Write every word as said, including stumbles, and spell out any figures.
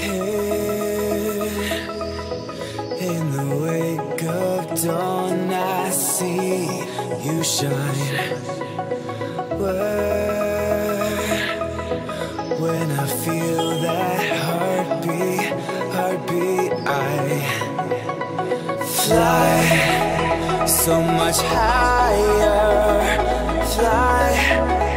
Here, in the wake of dawn, I see you shine. When I feel that heartbeat, heartbeat, I fly so much higher, fly.